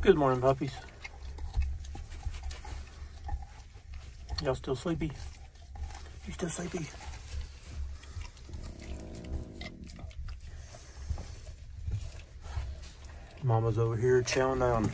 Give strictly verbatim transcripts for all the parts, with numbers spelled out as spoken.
Good morning, puppies. Y'all still sleepy? You still sleepy? Mama's over here chowing down.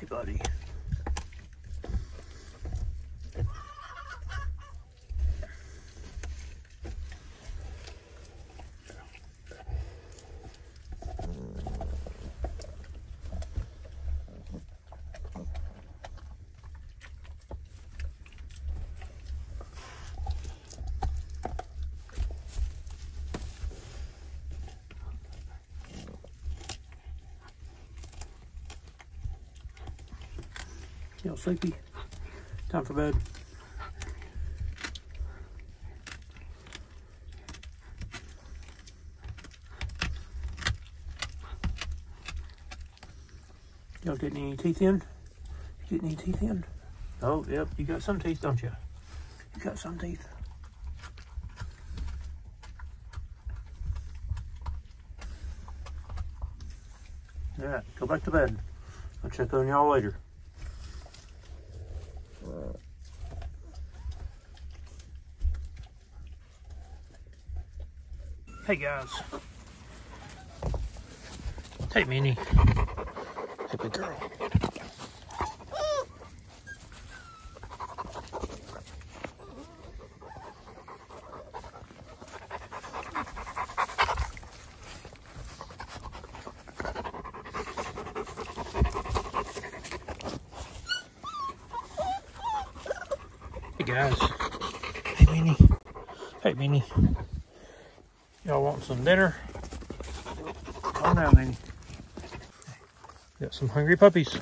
Hey, buddy. Y'all sleepy? Time for bed. Y'all getting any teeth in? You getting any teeth in? Oh, yep, you got some teeth, don't you? You got some teeth. Alright, go back to bed. I'll check on y'all later. Hey guys, hey Minnie, hey big girl. Hey guys, hey Minnie, hey Minnie. Y'all want some dinner? Come on then. Got some hungry puppies.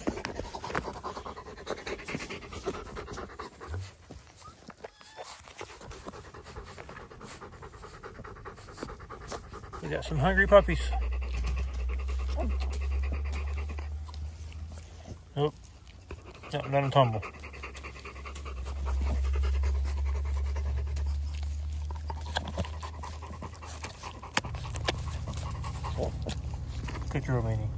We got some hungry puppies. Nope. Nope, not a tumble. Picture of Minnie.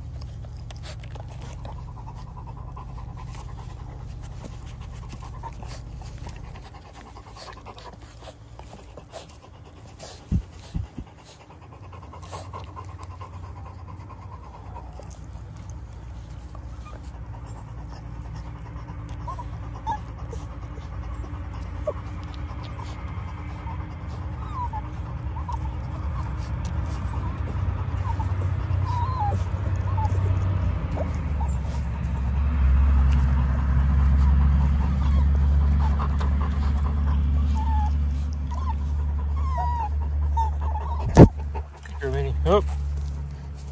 Oop,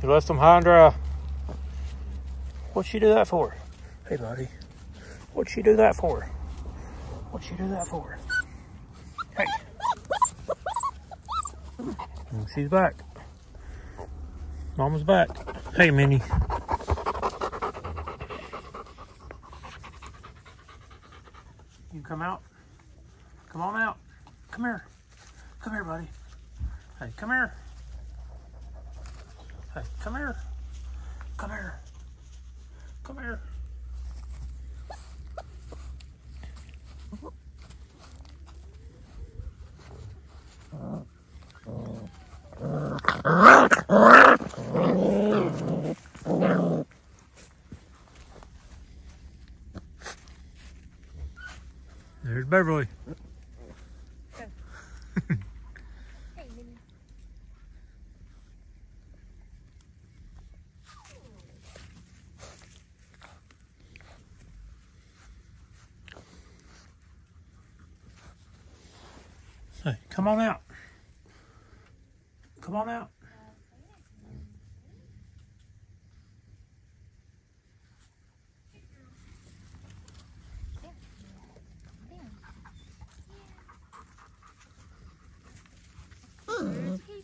you left them high and dry. What'd she do that for? Hey, buddy. What'd she do that for? What'd she do that for? Hey. And she's back. Mama's back. Hey, Minnie. You come out. Come on out. Come here. Come here, buddy. Hey, come here. Hey, come here. Come here. Come here. There's Beverly. Hey, come on out. Come on out.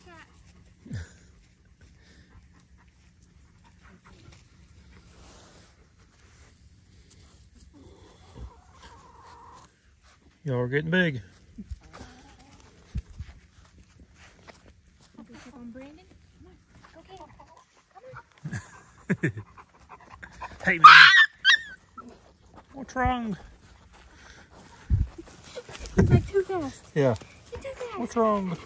cat. Y'all are getting big. Brandon. Okay. Come on. Hey, man. What's wrong? He's like too fast. Yeah. You're too fast. What's wrong?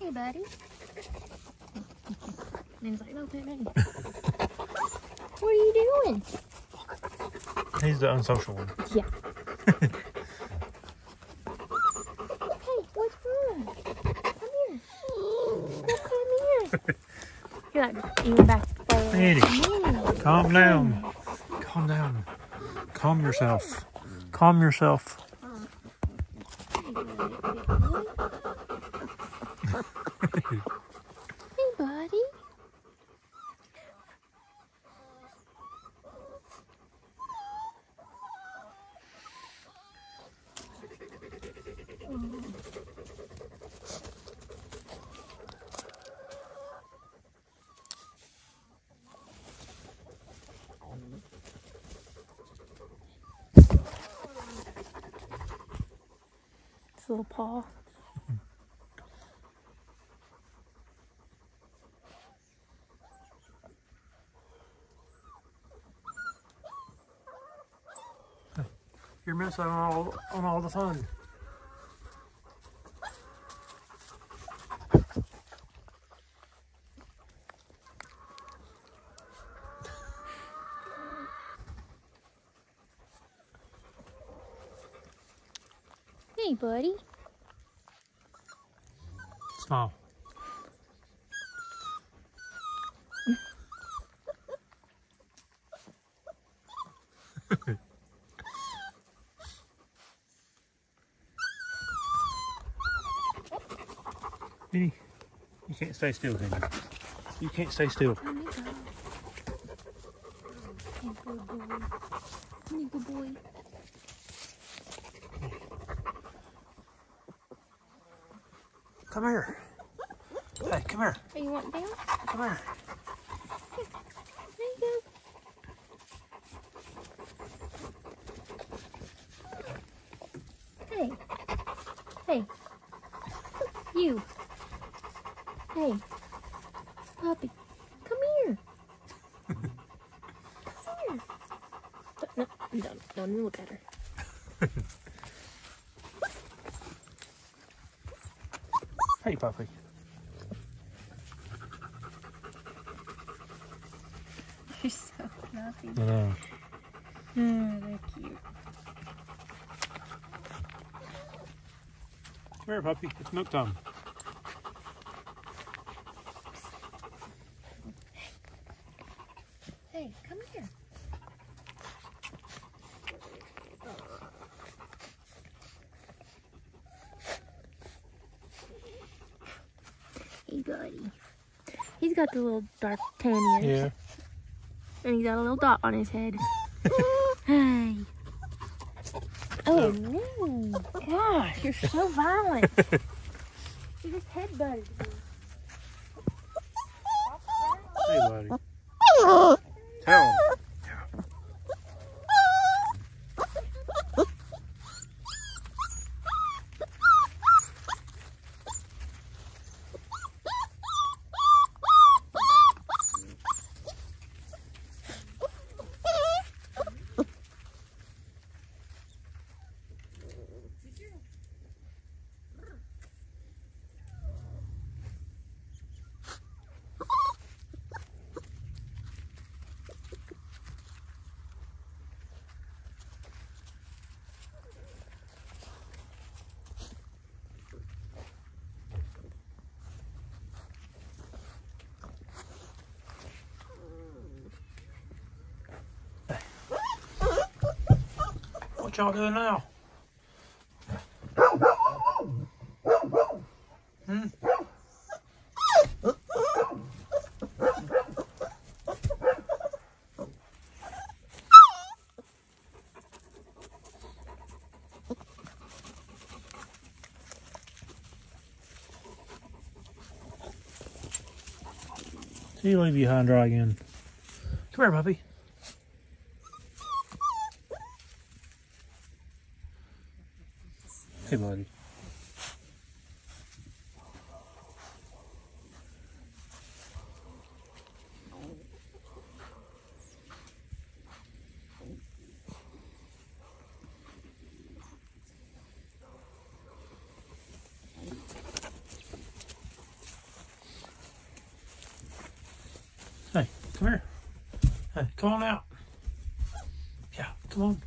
Hey, buddy. Man's like, no, pet me. What are you doing? He's the unsocial one. Yeah. Hey, what's wrong? Come here. Oh, come here. You're like, you're back. Minnie, calm down. Calm down. Calm yourself. Calm yourself. Hey, buddy. His little paw. You're missing all on all the fun. Hey, buddy. Smile. Minnie, you can't stay still, can you? You can't stay still. Minnie, good boy. Minnie, good boy. Come here. Hey, come here. Oh, you want down? Come here. Here. There you go. Hey. Hey. You. Hey. Puppy. Come here. Come here. No, I'm done. Don't even look at her. Hey, puppy. They're so fluffy. I know. Mm, they're cute. Come here, puppy. It's milk time. Hey, come here. Buddy. He's got the little dark tan ears. Yeah. And he's got a little dot on his head. Hey. Oh no. Gosh, you're so violent. You just head butted me. Hey, buddy. Tell him. What y'all doing now? Hmm? You leave your hand dry again. Come here, puppy. Hey, buddy. Hey, come here. Hey, come on out. Yeah, come on.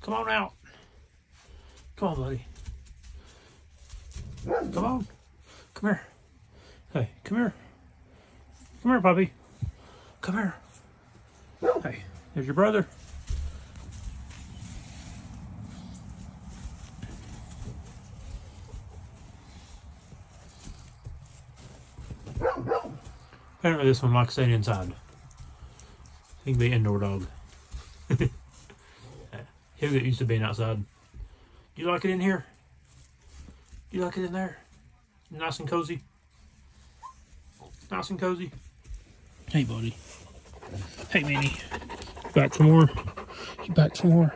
Come on out. Come on, buddy. Come on. Come here. Hey, come here. Come here, puppy. Come here. Hey, there's your brother. Apparently this one likes staying inside. He can be an indoor dog. He'll get used to being outside. Do you like it in here? Do you like it in there? Nice and cozy. Nice and cozy. Hey, buddy. Hey, Minnie. You back for more? You back for more?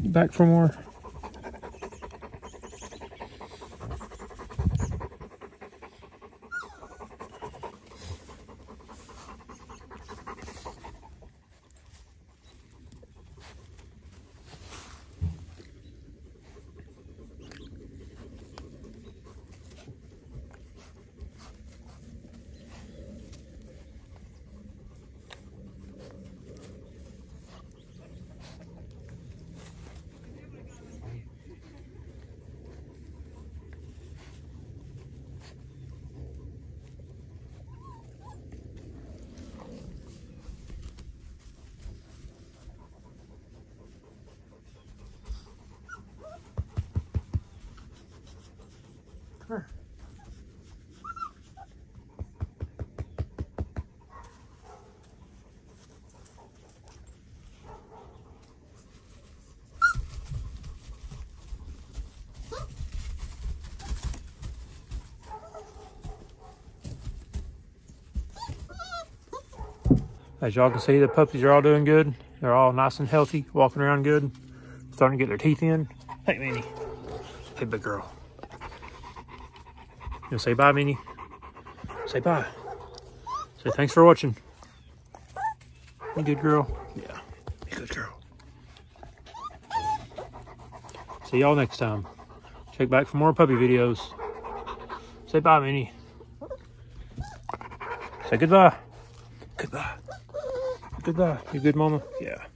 You back for more? Come here. As y'all can see, the puppies are all doing good. They're all nice and healthy, walking around good, starting to get their teeth in. Hey, Minnie. Hey, big girl. You know, say bye, Minnie. Say bye. Say thanks for watching. You good girl? Yeah. You good girl. See y'all next time. Check back for more puppy videos. Say bye, Minnie. Say goodbye. Goodbye. Goodbye. You good, mama? Yeah.